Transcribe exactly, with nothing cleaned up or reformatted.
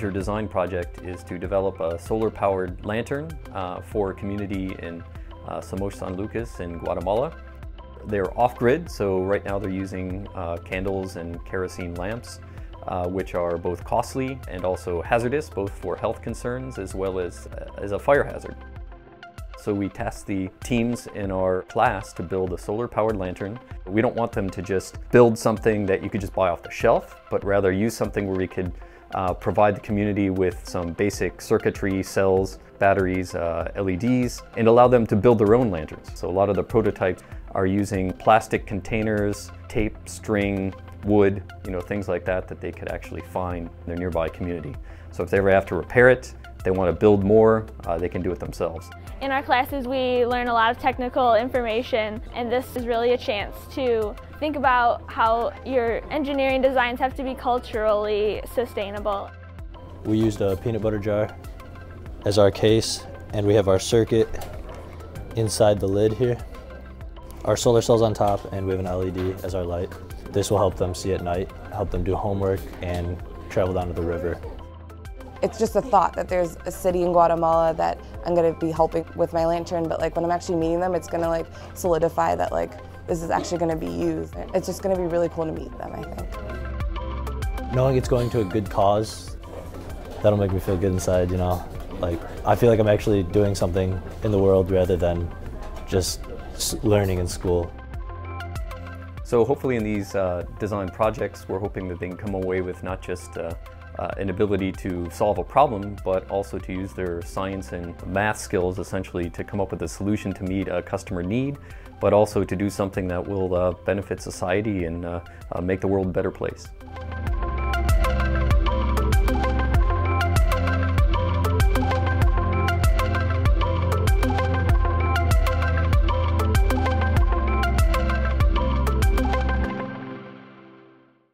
major design project is to develop a solar-powered lantern uh, for a community in uh, Somos San Lucas in Guatemala. They're off-grid, so right now they're using uh, candles and kerosene lamps, uh, which are both costly and also hazardous, both for health concerns as well as, uh, as a fire hazard. So we tasked the teams in our class to build a solar-powered lantern. We don't want them to just build something that you could just buy off the shelf, but rather use something where we could uh, provide the community with some basic circuitry, cells, batteries, uh, L E Ds, and allow them to build their own lanterns. So a lot of the prototypes are using plastic containers, tape, string, wood, you know, things like that that they could actually find in their nearby community. So if they ever have to repair it, they want to build more, uh, they can do it themselves. In our classes we learn a lot of technical information, and this is really a chance to think about how your engineering designs have to be culturally sustainable. We used a peanut butter jar as our case, and we have our circuit inside the lid here. Our solar cells on top, and we have an L E D as our light. This will help them see at night, help them do homework, and travel down to the river. It's just a thought that there's a city in Guatemala that I'm going to be helping with my lantern, but like when I'm actually meeting them, it's going to like solidify that like this is actually going to be used. It's just going to be really cool to meet them, I think. Knowing it's going to a good cause, that'll make me feel good inside, you know. Like I feel like I'm actually doing something in the world rather than just learning in school. So hopefully in these uh, design projects, we're hoping that they can come away with not just uh, Uh, an ability to solve a problem, but also to use their science and math skills essentially to come up with a solution to meet a customer need, but also to do something that will uh, benefit society and uh, uh, make the world a better place.